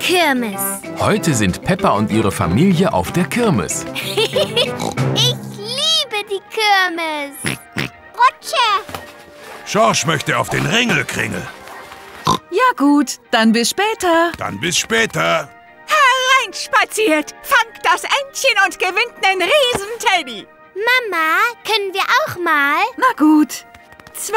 Kirmes. Heute sind Peppa und ihre Familie auf der Kirmes. Ich liebe die Kirmes. Rutsche. Schorsch möchte auf den Ringelkringel. Ja gut, dann bis später. Dann bis später. Hereinspaziert, fangt das Entchen und gewinnt einen Riesenteddy. Mama, können wir auch mal? Na gut. 2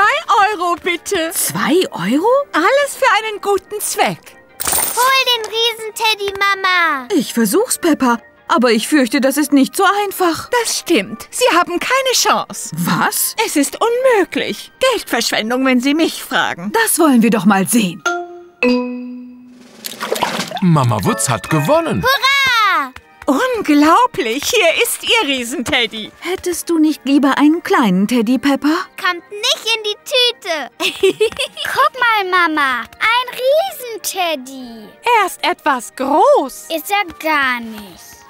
Euro bitte. 2 Euro? Alles für einen guten Zweck. Hol den Riesenteddy, Mama. Ich versuch's, Peppa, aber ich fürchte, das ist nicht so einfach. Das stimmt. Sie haben keine Chance. Was? Es ist unmöglich. Geldverschwendung, wenn Sie mich fragen. Das wollen wir doch mal sehen. Mama Wutz hat gewonnen. Hurra! Unglaublich, hier ist Ihr Riesenteddy. Hättest du nicht lieber einen kleinen Teddy, Peppa? Kommt nicht in die Tüte. Guck mal, Mama, ein Riesenteddy. Er ist etwas groß. Ist er gar nicht.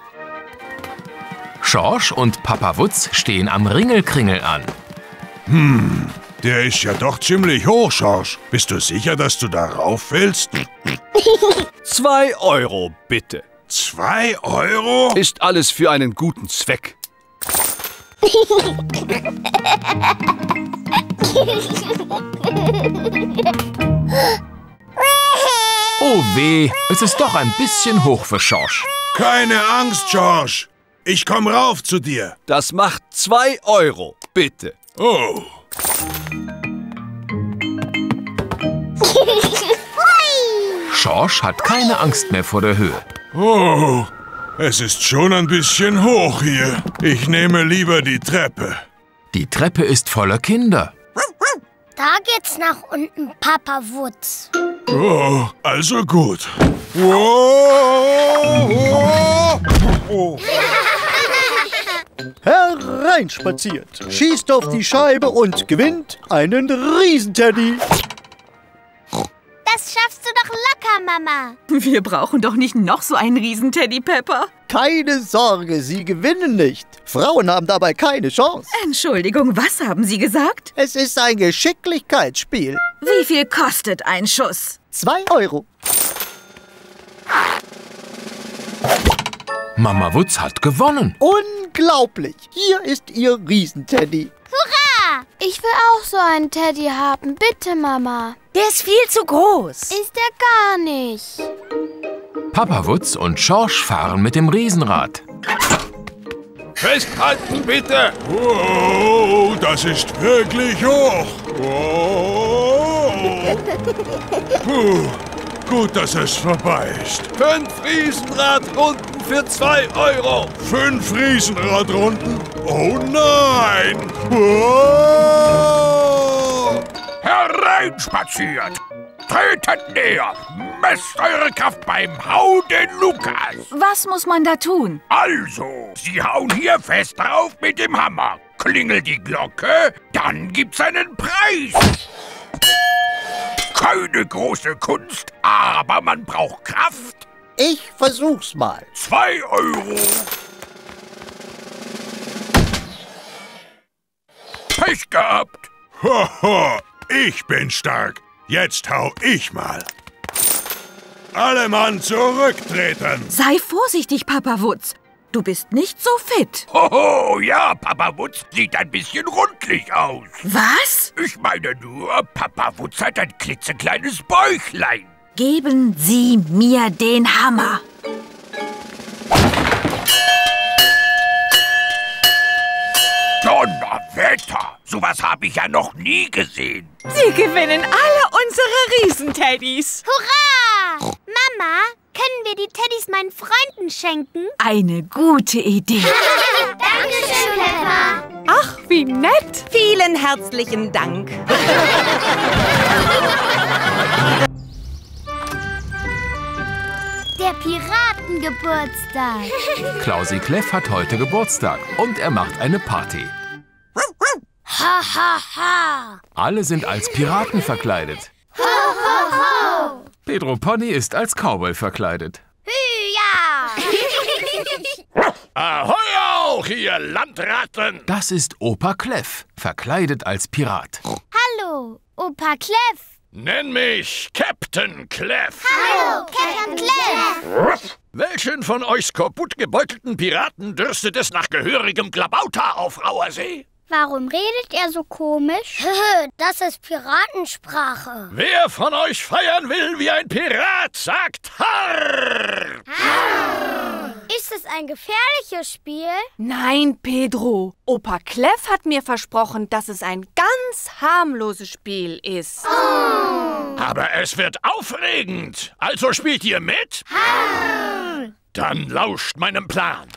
Schorsch und Papa Wutz stehen am Ringelkringel an. Hm, der ist ja doch ziemlich hoch, Schorsch. Bist du sicher, dass du da rauffällst? 2 Euro, bitte. 2 Euro? Ist alles für einen guten Zweck. Oh weh, es ist doch ein bisschen hoch für Schorsch. Keine Angst, Schorsch. Ich komm rauf zu dir. Das macht 2 Euro, bitte. Oh. Schorsch hat keine Angst mehr vor der Höhe. Oh, es ist schon ein bisschen hoch hier. Ich nehme lieber die Treppe. Die Treppe ist voller Kinder. Da geht's nach unten, Papa Wutz. Oh, also gut. Whoa, whoa, whoa. Hereinspaziert, schießt auf die Scheibe und gewinnt einen Riesenteddy. Das schaffst du doch locker, Mama. Wir brauchen doch nicht noch so einen Riesenteddy, Peppa. Keine Sorge, Sie gewinnen nicht. Frauen haben dabei keine Chance. Entschuldigung, was haben Sie gesagt? Es ist ein Geschicklichkeitsspiel. Wie viel kostet ein Schuss? 2 Euro. Mama Wutz hat gewonnen. Unglaublich. Hier ist Ihr Riesenteddy. Hurra! Ich will auch so einen Teddy haben. Bitte, Mama. Der ist viel zu groß. Ist er gar nicht. Papa Wutz und Schorsch fahren mit dem Riesenrad. Festhalten, bitte! Oh, das ist wirklich hoch. Oh. Puh, gut, dass es vorbei ist. 5 Riesenradrunden für 2 Euro. 5 Riesenradrunden? Oh nein! Oh. Hereinspaziert! Tretet näher! Messt eure Kraft beim Hau den Lukas! Was muss man da tun? Also, Sie hauen hier fest drauf mit dem Hammer. Klingelt die Glocke, dann gibt's einen Preis. Keine große Kunst, aber man braucht Kraft. Ich versuch's mal. 2 Euro. Pech gehabt. Haha, ich bin stark. Jetzt hau ich mal. Alle Mann zurücktreten. Sei vorsichtig, Papa Wutz. Du bist nicht so fit. Hoho, ja, Papa Wutz sieht ein bisschen rundlich aus. Was? Ich meine nur, Papa Wutz hat ein klitzekleines Bäuchlein. Geben Sie mir den Hammer. Donnerwetter! Sowas habe ich ja noch nie gesehen. Sie gewinnen alle unsere Riesenteddys. Hurra! Mama, können wir die Teddys meinen Freunden schenken? Eine gute Idee. Dankeschön, Peppa. Ach, wie nett. Vielen herzlichen Dank. Der Piratengeburtstag. Klausi Kleff hat heute Geburtstag und er macht eine Party. Ha, ha, ha. Alle sind als Piraten verkleidet. Ho, ho, ho. Pedro Pony ist als Cowboy verkleidet. Hü-ja! Ahoi auch, ihr Landratten! Das ist Opa Kleff, verkleidet als Pirat. Hallo, Opa Kleff. Nenn mich Captain Kleff. Hallo, Captain Kleff. Welchen von euch kaputtgebeutelten Piraten dürstet es nach gehörigem Klabauter auf rauer See? Warum redet er so komisch? Das ist Piratensprache. Wer von euch feiern will wie ein Pirat, sagt Harr! Harr! Ist es ein gefährliches Spiel? Nein, Pedro. Opa Kleff hat mir versprochen, dass es ein ganz harmloses Spiel ist. Oh. Aber es wird aufregend. Also spielt ihr mit? Harr! Dann lauscht meinem Plan.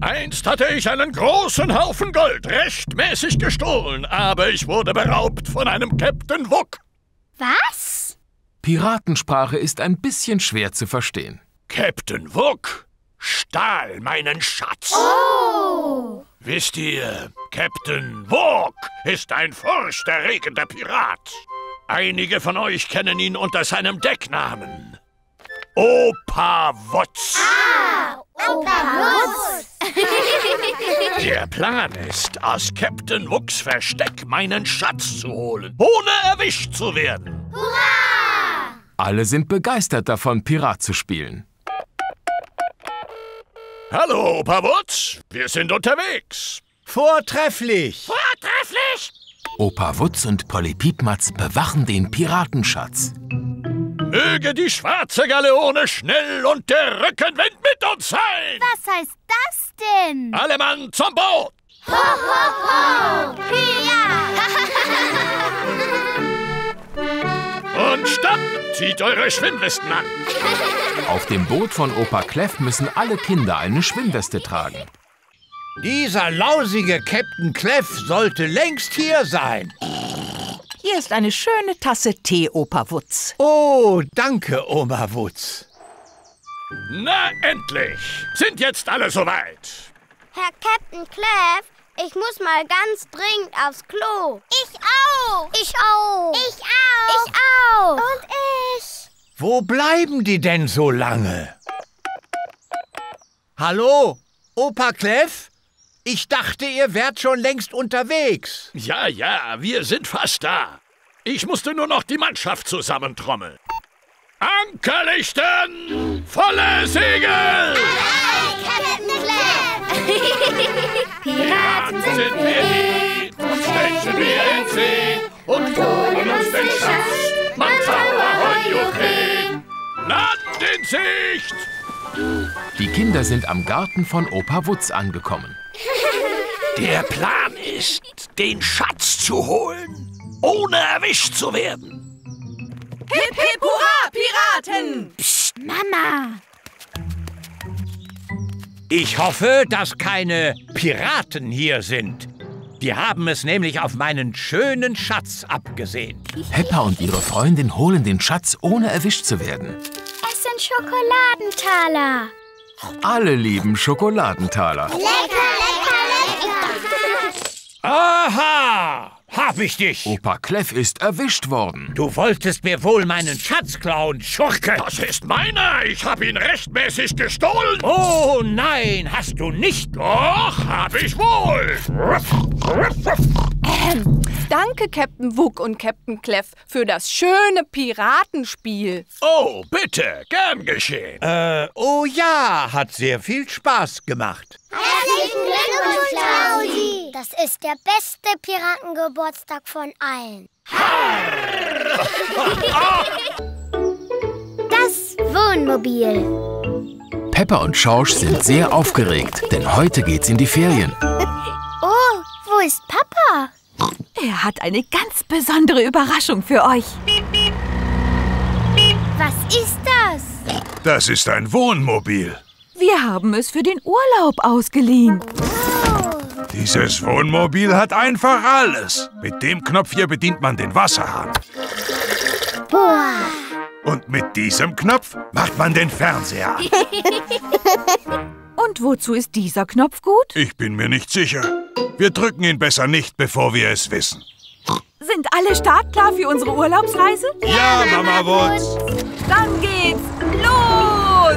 Einst hatte ich einen großen Haufen Gold rechtmäßig gestohlen, aber ich wurde beraubt von einem Captain Wuck. Was? Piratensprache ist ein bisschen schwer zu verstehen. Captain Wuck stahl meinen Schatz. Oh! Wisst ihr, Captain Wuck ist ein furchterregender Pirat. Einige von euch kennen ihn unter seinem Decknamen. Opa Wutz. Ah, Opa Wutz. Der Plan ist, aus Captain Wucks Versteck meinen Schatz zu holen, ohne erwischt zu werden. Hurra! Alle sind begeistert davon, Pirat zu spielen. Hallo, Opa Wutz. Wir sind unterwegs. Vortrefflich. Vortrefflich! Opa Wutz und Polly Piepmatz bewachen den Piratenschatz. Möge die schwarze Galeone schnell und der Rückenwind mit uns sein! Was heißt das denn? Alle Mann zum Boot! Ho, ho, ho! Pia! Und stopp! Zieht eure Schwimmwesten an! Auf dem Boot von Opa Kleff müssen alle Kinder eine Schwimmweste tragen. Dieser lausige Captain Kleff sollte längst hier sein. Hier ist eine schöne Tasse Tee, Opa Wutz. Oh, danke, Oma Wutz. Na, endlich! Sind jetzt alle soweit? Herr Captain Kleff, ich muss mal ganz dringend aufs Klo. Ich auch! Ich auch! Ich auch! Ich auch! Und ich! Wo bleiben die denn so lange? Hallo, Opa Kleff? Ich dachte, ihr wärt schon längst unterwegs. Ja, ja, wir sind fast da. Ich musste nur noch die Mannschaft zusammentrommeln. Ankerlichten! Volle Segel! Allein, Captain Kleff! Piraten sind wir nie, und stechen wir in See, und holen uns den Schatz, man Zauber hoi. Land in Sicht! Die Kinder sind am Garten von Opa Wutz angekommen. Der Plan ist, den Schatz zu holen, ohne erwischt zu werden. Hip, hip, hurra, Piraten! Psst, Mama! Ich hoffe, dass keine Piraten hier sind. Die haben es nämlich auf meinen schönen Schatz abgesehen. Peppa und ihre Freundin holen den Schatz, ohne erwischt zu werden. Es sind Schokoladentaler. Alle lieben Schokoladentaler. Lecker, lecker, lecker! Aha! Hab ich dich! Opa Kleff ist erwischt worden. Du wolltest mir wohl meinen Schatz klauen, Schurke! Das ist meiner! Ich hab ihn rechtmäßig gestohlen! Oh nein, hast du nicht! Doch, hab ich wohl! Danke, Captain Wuck und Captain Kleff, für das schöne Piratenspiel. Oh, bitte, gern geschehen. Oh ja, hat sehr viel Spaß gemacht. Herzlichen Glückwunsch, Klausi. Das ist der beste Piratengeburtstag von allen. Das Wohnmobil. Peppa und Schorsch sind sehr aufgeregt, denn heute geht's in die Ferien. Oh, wo ist Papa? Er hat eine ganz besondere Überraschung für euch. Was ist das? Das ist ein Wohnmobil. Wir haben es für den Urlaub ausgeliehen. Oh. Dieses Wohnmobil hat einfach alles. Mit dem Knopf hier bedient man den Wasserhahn. Boah. Und mit diesem Knopf macht man den Fernseher an. Und wozu ist dieser Knopf gut? Ich bin mir nicht sicher. Wir drücken ihn besser nicht, bevor wir es wissen. Sind alle startklar für unsere Urlaubsreise? Ja, Mama Wutz. Dann geht's los!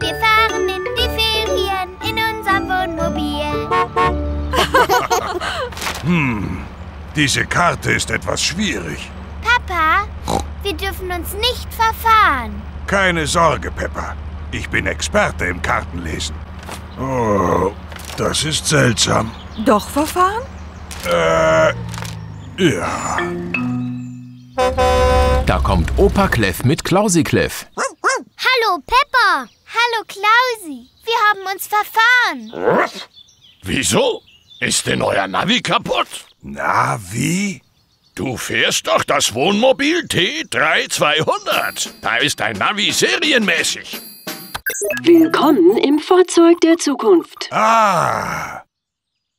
Wir fahren in die Ferien in unserem Wohnmobil. Diese Karte ist etwas schwierig. dürfen uns nicht verfahren. Keine Sorge, Peppa. Ich bin Experte im Kartenlesen. Oh, das ist seltsam. Doch verfahren? Ja. Da kommt Opa Kleff mit Klausi Kleff. Hallo, Peppa. Hallo, Klausi. Wir haben uns verfahren. Wieso? Ist denn euer Navi kaputt? Navi? Du fährst doch das Wohnmobil T3200. Da ist dein Navi serienmäßig. Willkommen im Fahrzeug der Zukunft. Ah,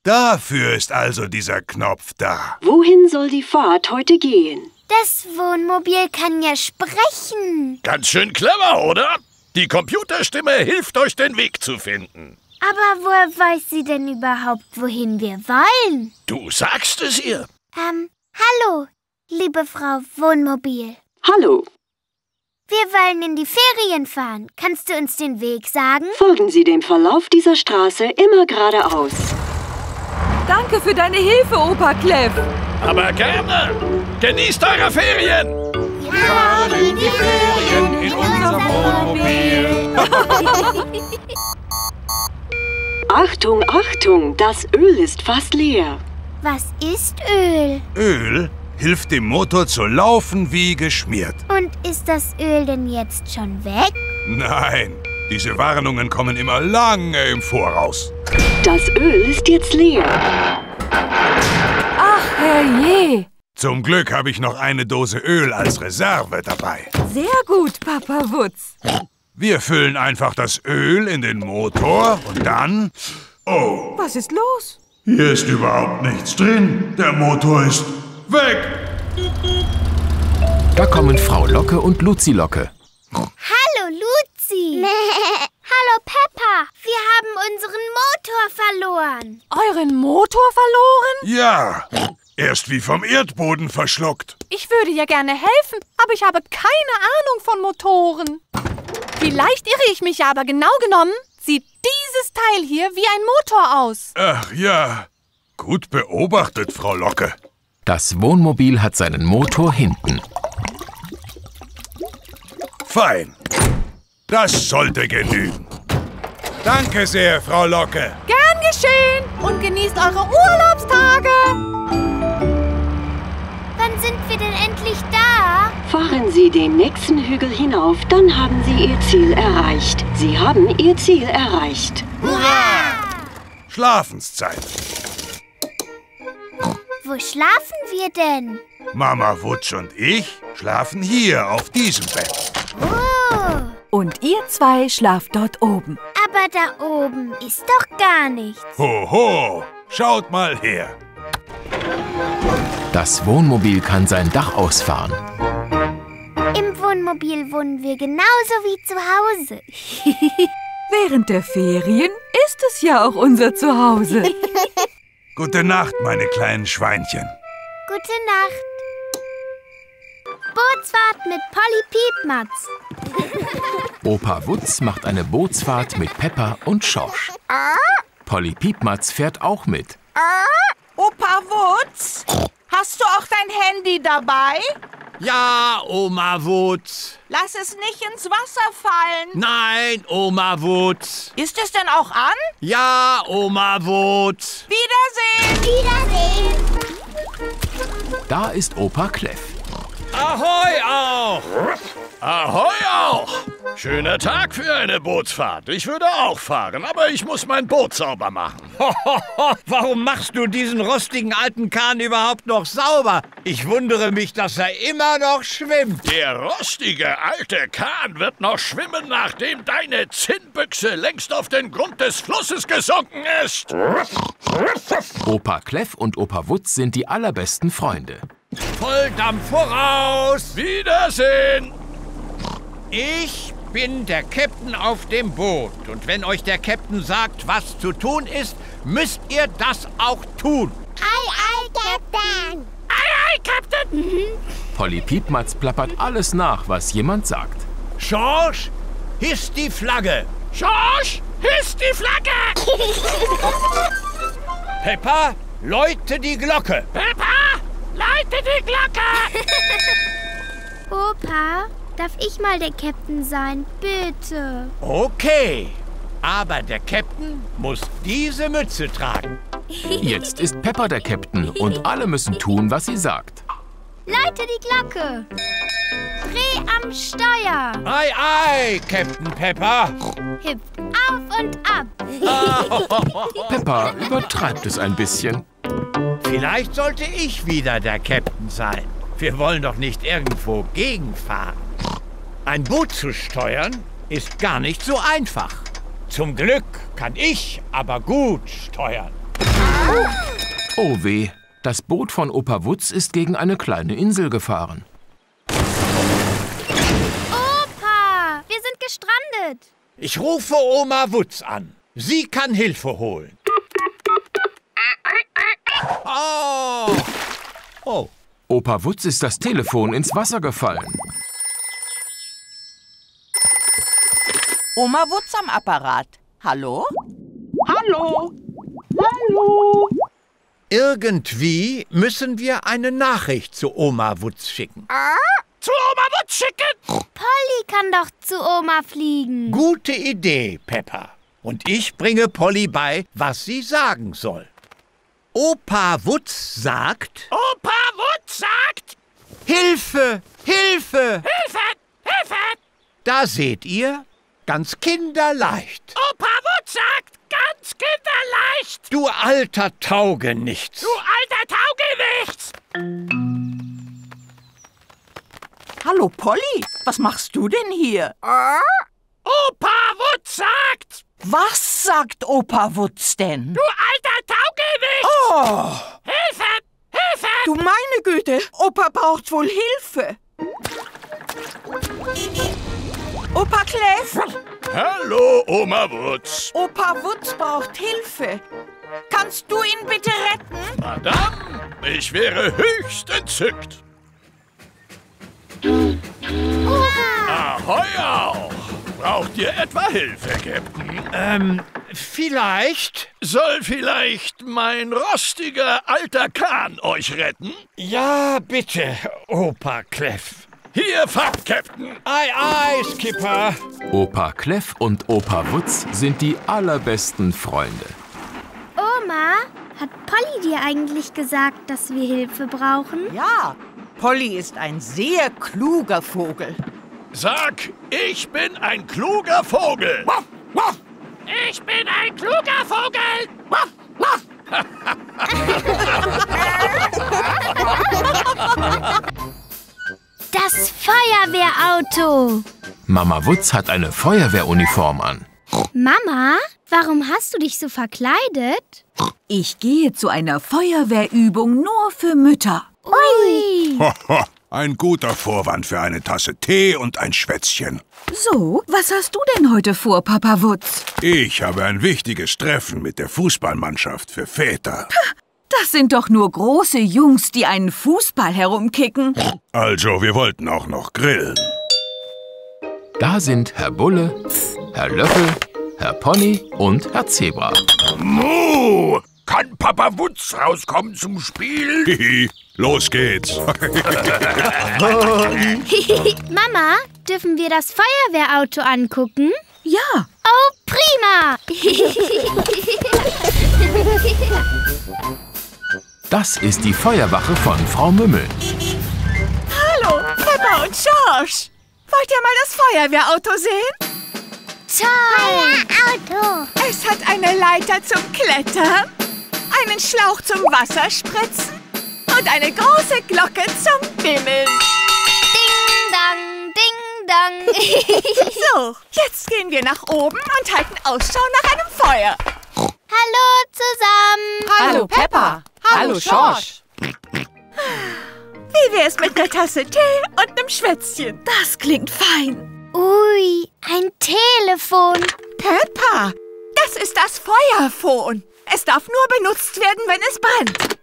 dafür ist also dieser Knopf da. Wohin soll die Fahrt heute gehen? Das Wohnmobil kann ja sprechen. Ganz schön clever, oder? Die Computerstimme hilft euch, den Weg zu finden. Aber woher weiß sie denn überhaupt, wohin wir wollen? Du sagst es ihr. Hallo, liebe Frau Wohnmobil. Hallo. Wir wollen in die Ferien fahren. Kannst du uns den Weg sagen? Folgen Sie dem Verlauf dieser Straße immer geradeaus. Danke für deine Hilfe, Opa Kleff. Aber gerne. Genießt eure Ferien. Wir fahren in die Ferien in unserem Wohnmobil. Achtung, Achtung, das Öl ist fast leer. Was ist Öl? Öl hilft dem Motor zu laufen wie geschmiert. Und ist das Öl denn jetzt schon weg? Nein, diese Warnungen kommen immer lange im Voraus. Das Öl ist jetzt leer. Ach, herrje. Zum Glück habe ich noch eine Dose Öl als Reserve dabei. Sehr gut, Papa Wutz. Wir füllen einfach das Öl in den Motor und dann... Oh! Was ist los? Hier ist überhaupt nichts drin. Der Motor ist weg. Da kommen Frau Locke und Luzi Locke. Hallo, Luzi. Hallo, Peppa. Wir haben unseren Motor verloren. Euren Motor verloren? Ja. Er ist wie vom Erdboden verschluckt. Ich würde ja gerne helfen, aber ich habe keine Ahnung von Motoren. Vielleicht irre ich mich, aber genau genommen sieht dieses Teil hier wie ein Motor aus. Ach ja, gut beobachtet, Frau Locke. Das Wohnmobil hat seinen Motor hinten. Fein. Das sollte genügen. Danke sehr, Frau Locke. Gern geschehen und genießt eure Urlaubstage. Wann sind wir denn endlich da? Fahren Sie den nächsten Hügel hinauf, dann haben Sie Ihr Ziel erreicht. Sie haben Ihr Ziel erreicht. Hurra! Schlafenszeit. Wo schlafen wir denn? Mama Wutz und ich schlafen hier auf diesem Bett. Oh. Und ihr zwei schlaft dort oben. Aber da oben ist doch gar nichts. Hoho, schaut mal her. Das Wohnmobil kann sein Dach ausfahren. Im Wohnmobil wohnen wir genauso wie zu Hause. Während der Ferien ist es ja auch unser Zuhause. Gute Nacht, meine kleinen Schweinchen. Gute Nacht. Bootsfahrt mit Polly Piepmatz. Opa Wutz macht eine Bootsfahrt mit Peppa und Schorsch. Polly Piepmatz fährt auch mit. Opa Wutz, hast du auch dein Handy dabei? Ja, Oma Wutz. Lass es nicht ins Wasser fallen. Nein, Oma Wutz. Ist es denn auch an? Ja, Oma Wutz. Wiedersehen. Wiedersehen. Da ist Opa Kleff. Ahoi auch. Ahoi auch. Schöner Tag für eine Bootsfahrt. Ich würde auch fahren, aber ich muss mein Boot sauber machen. Warum machst du diesen rostigen alten Kahn überhaupt noch sauber? Ich wundere mich, dass er immer noch schwimmt. Der rostige alte Kahn wird noch schwimmen, nachdem deine Zinnbüchse längst auf den Grund des Flusses gesunken ist. Opa Kleff und Opa Wutz sind die allerbesten Freunde. Volldampf voraus! Wiedersehen! Ich bin der Captain auf dem Boot. Und wenn euch der Captain sagt, was zu tun ist, müsst ihr das auch tun. Ei, ei, Captain! Ei, ei, Captain! Polly Piepmatz plappert alles nach, was jemand sagt. Schorsch, hiss die Flagge! Schorsch, hiss die Flagge! Peppa, läute die Glocke! Peppa! Läute die Glocke! Opa, darf ich mal der Captain sein, bitte? Okay, aber der Captain muss diese Mütze tragen. Jetzt ist Peppa der Captain und alle müssen tun, was sie sagt. Läute die Glocke! Dreh am Steuer! Ei, ei, Captain Peppa! Hüpft auf und ab! Peppa übertreibt es ein bisschen. Vielleicht sollte ich wieder der Captain sein. Wir wollen doch nicht irgendwo gegenfahren. Ein Boot zu steuern ist gar nicht so einfach. Zum Glück kann ich aber gut steuern. Oh weh, das Boot von Opa Wutz ist gegen eine kleine Insel gefahren. Opa, wir sind gestrandet. Ich rufe Oma Wutz an. Sie kann Hilfe holen. Oh! Oh! Opa Wutz ist das Telefon ins Wasser gefallen. Oma Wutz am Apparat. Hallo? Hallo? Hallo? Irgendwie müssen wir eine Nachricht zu Oma Wutz schicken. Zu Oma Wutz schicken? Polly kann doch zu Oma fliegen. Gute Idee, Peppa. Und ich bringe Polly bei, was sie sagen soll. Opa Wutz sagt... Opa Wutz sagt... Hilfe! Hilfe! Hilfe! Hilfe! Da seht ihr, ganz kinderleicht. Opa Wutz sagt, ganz kinderleicht. Du alter Taugenichts. Du alter Taugenichts. Hallo Polly, was machst du denn hier? Opa Wutz sagt... Was sagt Opa Wutz denn? Du alter Taugenichts! Oh! Hilfe! Hilfe! Du meine Güte, Opa braucht wohl Hilfe. Opa Kleff! Hallo, Oma Wutz! Opa Wutz braucht Hilfe. Kannst du ihn bitte retten? Madame, ich wäre höchst entzückt. Ahoi auch! Braucht ihr etwa Hilfe, Captain? Vielleicht? Soll vielleicht mein rostiger alter Kahn euch retten? Ja, bitte, Opa Kleff. Hier, fahrt, Captain. Ei, ei, Skipper. Opa Kleff und Opa Wutz sind die allerbesten Freunde. Oma, hat Polly dir eigentlich gesagt, dass wir Hilfe brauchen? Ja, Polly ist ein sehr kluger Vogel. Sag, ich bin ein kluger Vogel. Wuff, wuff. Ich bin ein kluger Vogel. Wuff, wuff. Das Feuerwehrauto. Mama Wutz hat eine Feuerwehruniform an. Mama, warum hast du dich so verkleidet? Ich gehe zu einer Feuerwehrübung nur für Mütter. Ui. Ein guter Vorwand für eine Tasse Tee und ein Schwätzchen. So, was hast du denn heute vor, Papa Wutz? Ich habe ein wichtiges Treffen mit der Fußballmannschaft für Väter. Das sind doch nur große Jungs, die einen Fußball herumkicken. Also, wir wollten auch noch grillen. Da sind Herr Bulle, Herr Löffel, Herr Pony und Herr Zebra. Muh! Kann Papa Wutz rauskommen zum Spiel? Hihi, los geht's. Mama, dürfen wir das Feuerwehrauto angucken? Ja. Oh, prima. Das ist die Feuerwache von Frau Mümmel. Hallo, Peppa und Schorsch. Wollt ihr mal das Feuerwehrauto sehen? Toll! Feuerauto. Es hat eine Leiter zum Klettern, einen Schlauch zum Wasserspritzen und eine große Glocke zum Bimmeln. Ding, dong, ding, dong. So, jetzt gehen wir nach oben und halten Ausschau nach einem Feuer. Hallo zusammen. Hallo Peppa. Hallo Schorsch. Wie wär's mit einer Tasse Tee und einem Schwätzchen? Das klingt fein. Ui, ein Telefon. Peppa, das ist das Feuerfon. Es darf nur benutzt werden, wenn es brennt.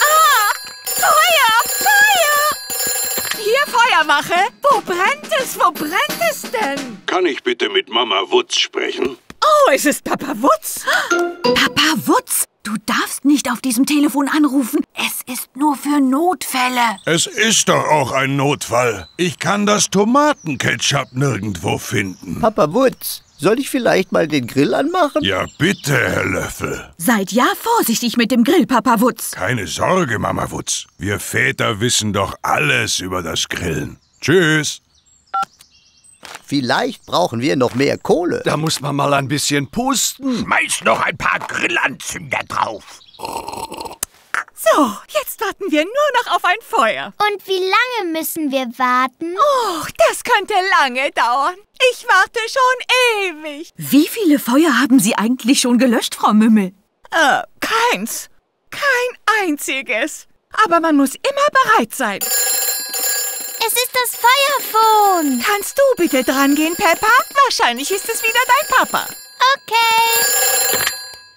Ah, Feuer, Feuer! Hier, Feuerwache. Wo brennt es? Wo brennt es denn? Kann ich bitte mit Mama Wutz sprechen? Oh, es ist Papa Wutz. Papa Wutz? Du darfst nicht auf diesem Telefon anrufen. Es ist nur für Notfälle. Es ist doch auch ein Notfall. Ich kann das Tomatenketchup nirgendwo finden. Papa Wutz, soll ich vielleicht mal den Grill anmachen? Ja, bitte, Herr Löffel. Seid ja vorsichtig mit dem Grill, Papa Wutz. Keine Sorge, Mama Wutz. Wir Väter wissen doch alles über das Grillen. Tschüss. Vielleicht brauchen wir noch mehr Kohle. Da muss man mal ein bisschen pusten. Schmeiß noch ein paar Grillanzünder drauf. So, jetzt warten wir nur noch auf ein Feuer. Und wie lange müssen wir warten? Oh, das könnte lange dauern. Ich warte schon ewig. Wie viele Feuer haben Sie eigentlich schon gelöscht, Frau Mümmel? Keins. Kein einziges. Aber man muss immer bereit sein. Es ist das Feuerphone. Kannst du bitte dran gehen, Peppa? Wahrscheinlich ist es wieder dein Papa. Okay.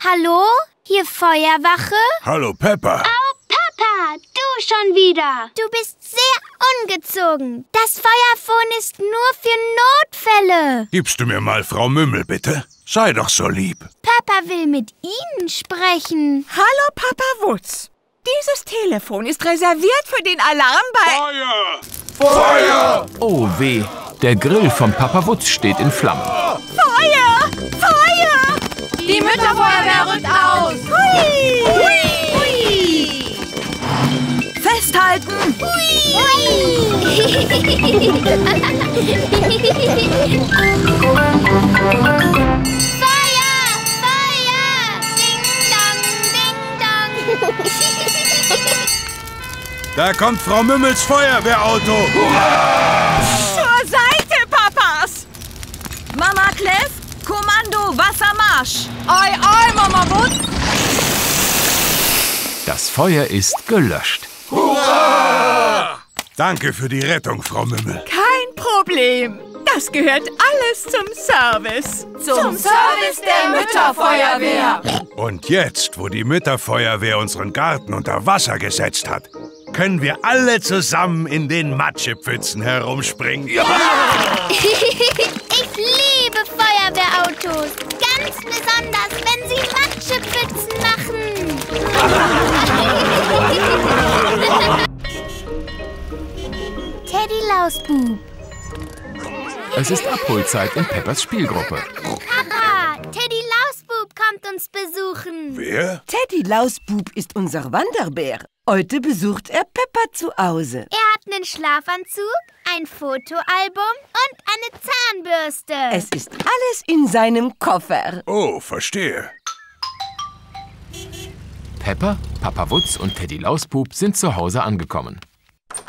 Hallo? Hier Feuerwache? Hallo, Peppa. Oh, Papa, du schon wieder. Du bist sehr ungezogen. Das Feuerphone ist nur für Notfälle. Gibst du mir mal Frau Mümmel, bitte? Sei doch so lieb. Papa will mit Ihnen sprechen. Hallo, Papa Wutz. Dieses Telefon ist reserviert für den Alarm bei... Feuer! Feuer! Oh weh, der Grill von Papa Wutz steht in Flammen. Feuer! Feuer! Die Mütterfeuerwehr rückt aus! Hui! Hui! Hui! Festhalten! Hui! Hui! Da kommt Frau Mümmels Feuerwehrauto. Hurra! Zur Seite, Papas! Mama Kleff, Kommando Wassermarsch. Ei, ei, Mama Wutz. Das Feuer ist gelöscht. Hurra! Danke für die Rettung, Frau Mümmel. Kein Problem. Das gehört alles zum Service. Zum Service der Mütterfeuerwehr. Und jetzt, wo die Mütterfeuerwehr unseren Garten unter Wasser gesetzt hat, können wir alle zusammen in den Matschepfützen herumspringen. Ja! Ich liebe Feuerwehrautos. Ganz besonders, wenn sie Matschepfützen machen. Teddy Lausbub. Es ist Abholzeit in Peppas Spielgruppe. Papa, Teddy Lausbub kommt uns besuchen. Wer? Teddy Lausbub ist unser Wanderbär. Heute besucht er Peppa zu Hause. Er hat einen Schlafanzug, ein Fotoalbum und eine Zahnbürste. Es ist alles in seinem Koffer. Oh, verstehe. Peppa, Papa Wutz und Teddy Lausbub sind zu Hause angekommen.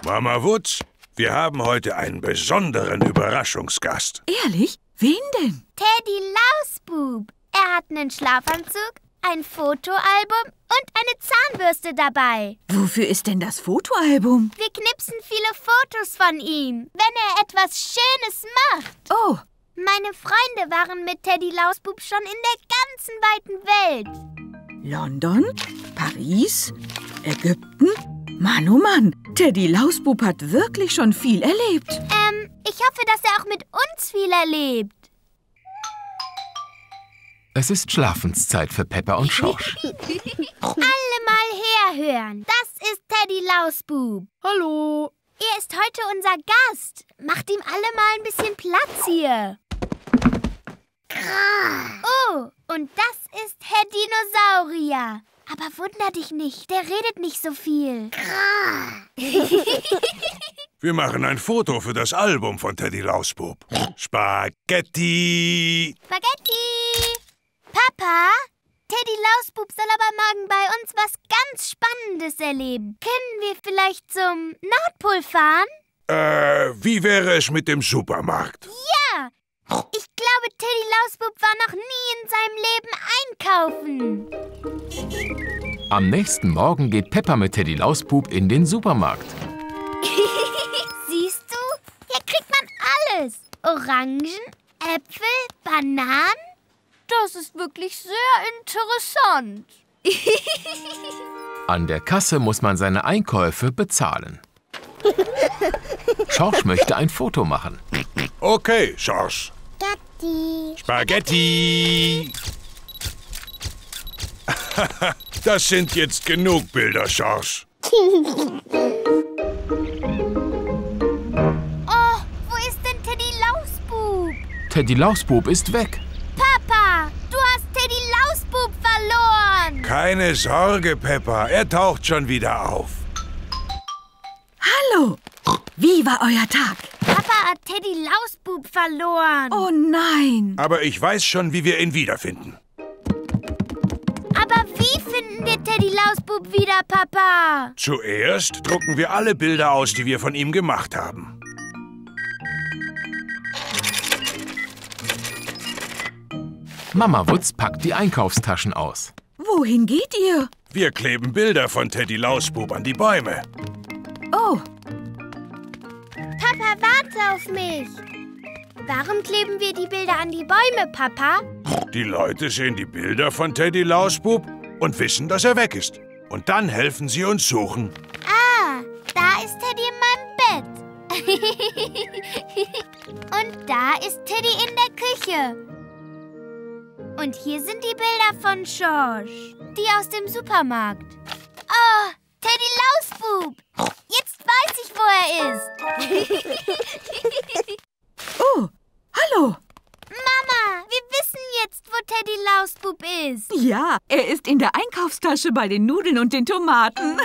Mama Wutz, wir haben heute einen besonderen Überraschungsgast. Ehrlich? Wen denn? Teddy Lausbub. Er hat einen Schlafanzug, ein Fotoalbum und eine Zahnbürste dabei. Wofür ist denn das Fotoalbum? Wir knipsen viele Fotos von ihm, wenn er etwas Schönes macht. Oh. Meine Freunde waren mit Teddy Lausbub schon in der ganzen weiten Welt. London, Paris, Ägypten. Mann, oh Mann, Teddy Lausbub hat wirklich schon viel erlebt. Ich hoffe, dass er auch mit uns viel erlebt. Es ist Schlafenszeit für Peppa und Schorsch. Alle mal herhören. Das ist Teddy Lausbub. Hallo. Er ist heute unser Gast. Macht ihm alle mal ein bisschen Platz hier. Oh, und das ist Herr Dinosaurier. Aber wunder dich nicht, der redet nicht so viel. Wir machen ein Foto für das Album von Teddy Lausbub. Spaghetti! Spaghetti! Papa, Teddy Lausbub soll aber morgen bei uns was ganz Spannendes erleben. Können wir vielleicht zum Nordpol fahren? Wie wäre es mit dem Supermarkt? Ja! Ich glaube, Teddy Lausbub war noch nie in seinem Leben einkaufen. Am nächsten Morgen geht Peppa mit Teddy Lausbub in den Supermarkt. Siehst du? Hier kriegt man alles. Orangen, Äpfel, Bananen. Das ist wirklich sehr interessant. An der Kasse muss man seine Einkäufe bezahlen. Schorsch möchte ein Foto machen. Okay, Schorsch. Spaghetti. Das sind jetzt genug Bilder, Schorsch. Oh, wo ist denn Teddy Lausbub? Teddy Lausbub ist weg. Papa, du hast Teddy Lausbub verloren. Keine Sorge, Peppa. Er taucht schon wieder auf. Hallo. Wie war euer Tag? Papa hat Teddy Lausbub verloren. Oh nein. Aber ich weiß schon, wie wir ihn wiederfinden. Aber wie finden wir Teddy Lausbub wieder, Papa? Zuerst drucken wir alle Bilder aus, die wir von ihm gemacht haben. Mama Wutz packt die Einkaufstaschen aus. Wohin geht ihr? Wir kleben Bilder von Teddy Lausbub an die Bäume. Oh. Papa, warte auf mich. Warum kleben wir die Bilder an die Bäume, Papa? Die Leute sehen die Bilder von Teddy Lausbub und wissen, dass er weg ist. Und dann helfen sie uns suchen. Ah, da ist Teddy in meinem Bett. Und da ist Teddy in der Küche. Und hier sind die Bilder von Schorsch, die aus dem Supermarkt. Oh, Teddy Lausbub! Jetzt weiß ich, wo er ist. Oh, hallo. Mama, wir wissen jetzt, wo Teddy Lausbub ist. Ja, er ist in der Einkaufstasche bei den Nudeln und den Tomaten.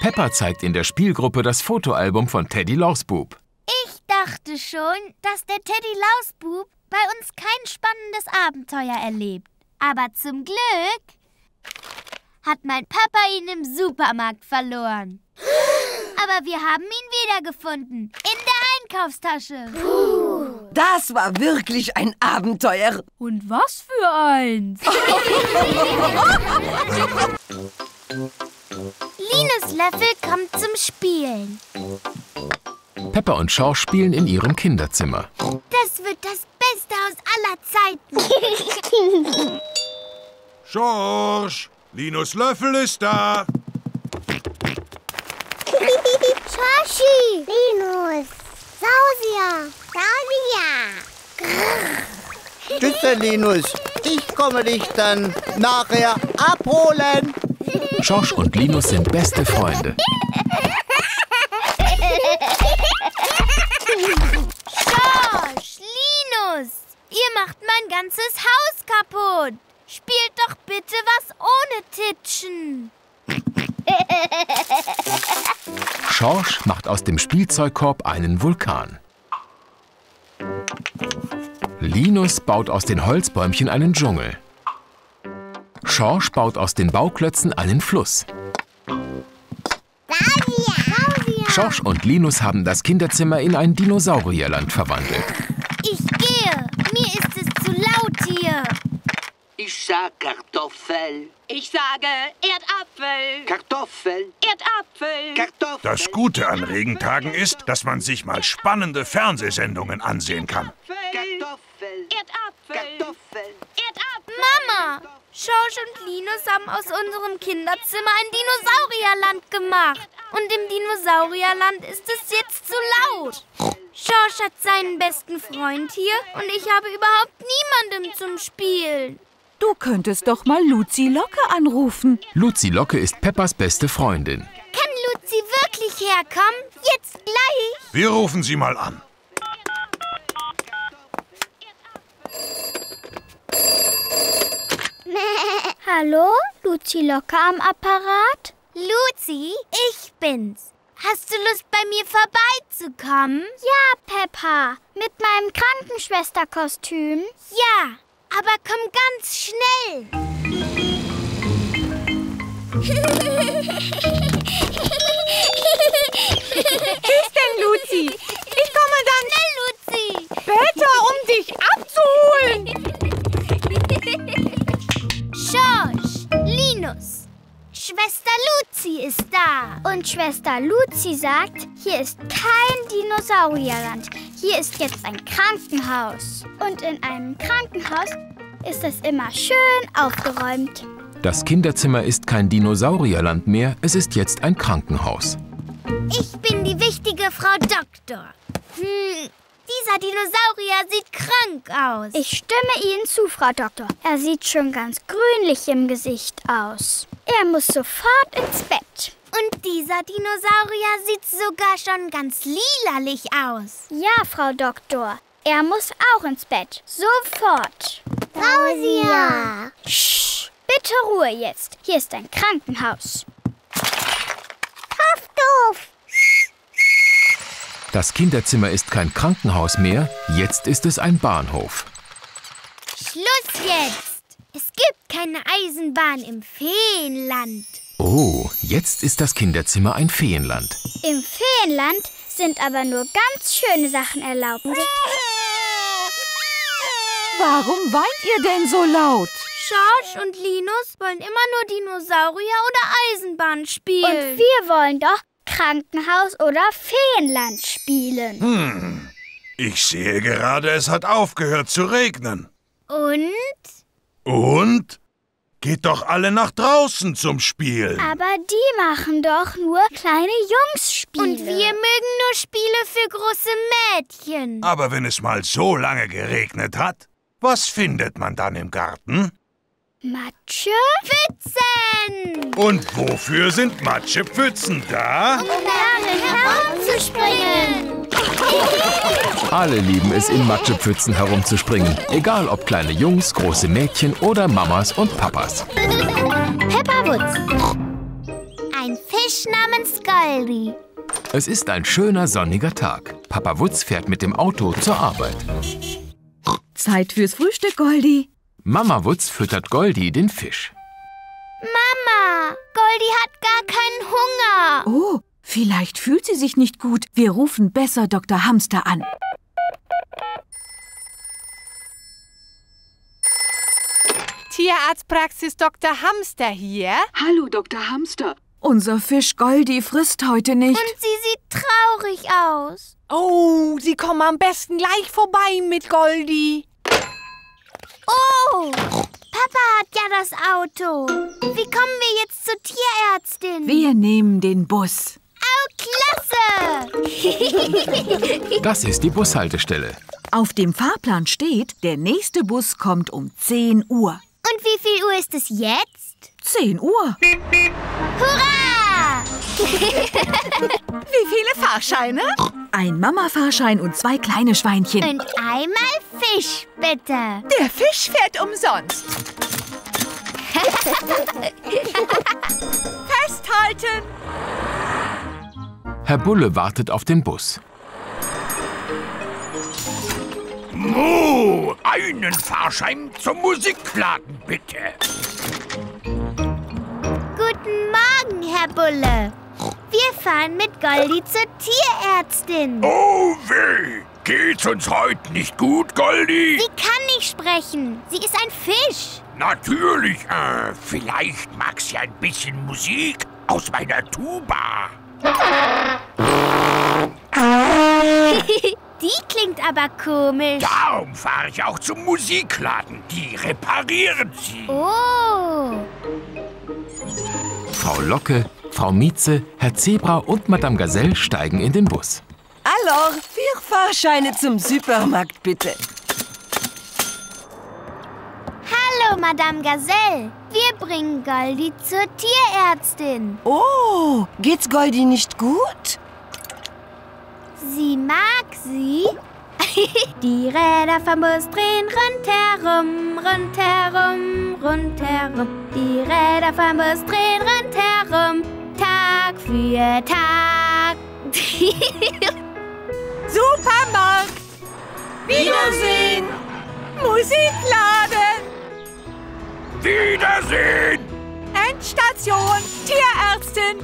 Peppa zeigt in der Spielgruppe das Fotoalbum von Teddy Lausbub. Ich dachte schon, dass der Teddy Lausbub bei uns kein spannendes Abenteuer erlebt. Aber zum Glück hat mein Papa ihn im Supermarkt verloren. Aber wir haben ihn wiedergefunden. In der Einkaufstasche. Puh. Das war wirklich ein Abenteuer. Und was für eins. Linus Löffel kommt zum Spielen. Peppa und Schorsch spielen in ihrem Kinderzimmer. Das wird das Beste aus aller Zeiten. Schorsch, Linus Löffel ist da. Schorschi! Linus! Sausia! Sausia! Tschüss, Linus! Ich komme dich dann nachher abholen! Schorsch und Linus sind beste Freunde. Schorsch! Linus! Ihr macht mein ganzes Haus kaputt! Spielt doch bitte was ohne Titschen! Schorsch macht aus dem Spielzeugkorb einen Vulkan. Linus baut aus den Holzbäumchen einen Dschungel. Schorsch baut aus den Bauklötzen einen Fluss. Schorsch und Linus haben das Kinderzimmer in ein Dinosaurierland verwandelt. Ich gehe. Mir ist es zu laut hier. Ich sag Kartoffel. Ich sage Erdapfel. Kartoffel. Erdapfel. Kartoffel. Das Gute an Regentagen ist, dass man sich mal spannende Fernsehsendungen ansehen kann. Kartoffel. Erdapfel. Kartoffel. Erdapfel. Mama, Schorsch und Linus haben aus unserem Kinderzimmer ein Dinosaurierland gemacht. Und im Dinosaurierland ist es jetzt zu laut. Schorsch hat seinen besten Freund hier und ich habe überhaupt niemanden zum Spielen. Du könntest doch mal Luzi Locke anrufen. Luzi Locke ist Peppas beste Freundin. Kann Luzi wirklich herkommen? Jetzt gleich. Wir rufen sie mal an. Hallo, Luzi Locke am Apparat? Luzi, ich bin's. Hast du Lust, bei mir vorbeizukommen? Ja, Peppa. Mit meinem Krankenschwesterkostüm? Ja. Aber komm ganz schnell. Tschüss denn, Luzi. Ich komme dann. Schnell, Luzi. Später, um dich abzuholen. Schorsch, Linus, Schwester Luzi ist da. Und Schwester Luzi sagt, hier ist kein Dinosaurierland. Hier ist jetzt ein Krankenhaus. Und in einem Krankenhaus ist es immer schön aufgeräumt. Das Kinderzimmer ist kein Dinosaurierland mehr, es ist jetzt ein Krankenhaus. Ich bin die wichtige Frau Doktor. Dieser Dinosaurier sieht krank aus. Ich stimme Ihnen zu, Frau Doktor. Er sieht schon ganz grünlich im Gesicht aus. Er muss sofort ins Bett. Und dieser Dinosaurier sieht sogar schon ganz lilalich aus. Ja, Frau Doktor. Er muss auch ins Bett. Sofort. Klausia! Sch! Bitte Ruhe jetzt. Hier ist ein Krankenhaus. Auf! Das Kinderzimmer ist kein Krankenhaus mehr, jetzt ist es ein Bahnhof. Schluss jetzt! Es gibt keine Eisenbahn im Feenland. Oh, jetzt ist das Kinderzimmer ein Feenland. Im Feenland sind aber nur ganz schöne Sachen erlaubt. Warum weint ihr denn so laut? Schorsch und Linus wollen immer nur Dinosaurier oder Eisenbahn spielen. Und wir wollen doch Krankenhaus oder Feenland spielen. Hm, ich sehe gerade, es hat aufgehört zu regnen. Und? Und? Geht doch alle nach draußen zum Spielen. Aber die machen doch nur kleine Jungsspiele. Und wir mögen nur Spiele für große Mädchen. Aber wenn es mal so lange geregnet hat, was findet man dann im Garten? Matsche? Pfützen! Und wofür sind Matschepfützen da? Um darin herumzuspringen. Alle lieben es, in Matschepfützen herumzuspringen. Egal ob kleine Jungs, große Mädchen oder Mamas und Papas. Peppa Wutz. Ein Fisch namens Goldie. Es ist ein schöner, sonniger Tag. Papa Wutz fährt mit dem Auto zur Arbeit. Zeit fürs Frühstück, Goldie. Mama Wutz füttert Goldie den Fisch. Mama, Goldie hat gar keinen Hunger. Oh, vielleicht fühlt sie sich nicht gut. Wir rufen besser Dr. Hamster an. Tierarztpraxis Dr. Hamster hier. Hallo, Dr. Hamster. Unser Fisch Goldie frisst heute nicht. Und sie sieht traurig aus. Oh, Sie kommen am besten gleich vorbei mit Goldie. Oh, Papa hat ja das Auto. Wie kommen wir jetzt zur Tierärztin? Wir nehmen den Bus. Klasse! Das ist die Bushaltestelle. Auf dem Fahrplan steht, der nächste Bus kommt um 10 Uhr. Und wie viel Uhr ist es jetzt? 10 Uhr. Hurra! Wie viele Fahrscheine? Ein Mama-Fahrschein und 2 kleine Schweinchen. Und einmal Fisch, bitte. Der Fisch fährt umsonst. Festhalten! Herr Bulle wartet auf den Bus. Mu, einen Fahrschein zum Musikladen, bitte. Guten Morgen, Herr Bulle. Wir fahren mit Goldie zur Tierärztin. Oh weh! Geht's uns heute nicht gut, Goldie? Sie kann nicht sprechen. Sie ist ein Fisch. Natürlich. Vielleicht mag sie ein bisschen Musik aus meiner Tuba. Die klingt aber komisch. Darum fahre ich auch zum Musikladen. Die reparieren sie. Oh. Frau Locke, Frau Mietze, Herr Zebra und Madame Gazelle steigen in den Bus. Alors, 4 Fahrscheine zum Supermarkt, bitte. Hallo, Madame Gazelle. Wir bringen Goldie zur Tierärztin. Oh, geht's Goldie nicht gut? Sie mag sie. Die Räder vom Bus drehen rundherum, rundherum, rundherum. Die Räder vom Bus drehen rundherum, Tag für Tag. Supermarkt! Wiedersehen! Musikladen! Wiedersehen! Endstation, Tierärztin!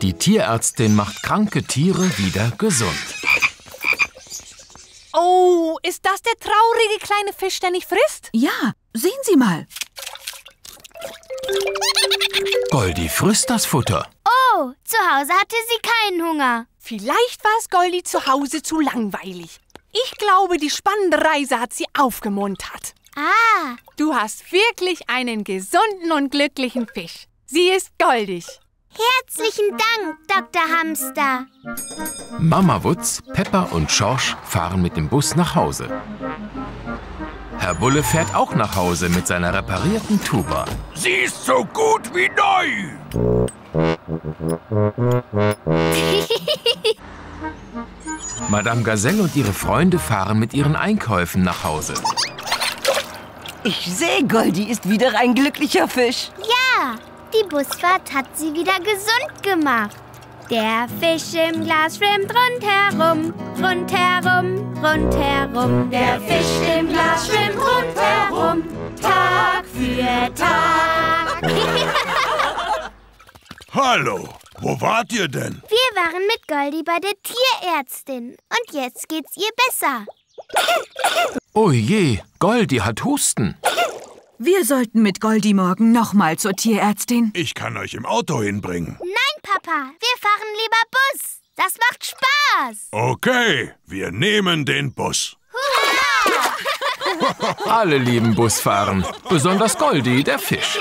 Die Tierärztin macht kranke Tiere wieder gesund. Oh, ist das der traurige kleine Fisch, der nicht frisst? Ja, sehen Sie mal. Goldie frisst das Futter. Oh, zu Hause hatte sie keinen Hunger. Vielleicht war es Goldie zu Hause zu langweilig. Ich glaube, die spannende Reise hat sie aufgemuntert. Ah. Du hast wirklich einen gesunden und glücklichen Fisch. Sie ist goldig. Herzlichen Dank, Dr. Hamster. Mama Wutz, Peppa und Schorsch fahren mit dem Bus nach Hause. Herr Bulle fährt auch nach Hause mit seiner reparierten Tuba. Sie ist so gut wie neu. Madame Gazelle und ihre Freunde fahren mit ihren Einkäufen nach Hause. Ich sehe, Goldie ist wieder ein glücklicher Fisch. Ja, die Busfahrt hat sie wieder gesund gemacht. Der Fisch im Glas schwimmt rundherum, rundherum, rundherum. Der Fisch im Glas schwimmt rundherum, Tag für Tag. Hallo, wo wart ihr denn? Wir waren mit Goldie bei der Tierärztin und jetzt geht's ihr besser. Oh je, Goldie hat Husten. Wir sollten mit Goldie morgen nochmal zur Tierärztin. Ich kann euch im Auto hinbringen. Nein, Papa, wir fahren lieber Bus. Das macht Spaß. Okay, wir nehmen den Bus. Hurra! Alle lieben Busfahren, besonders Goldie, der Fisch.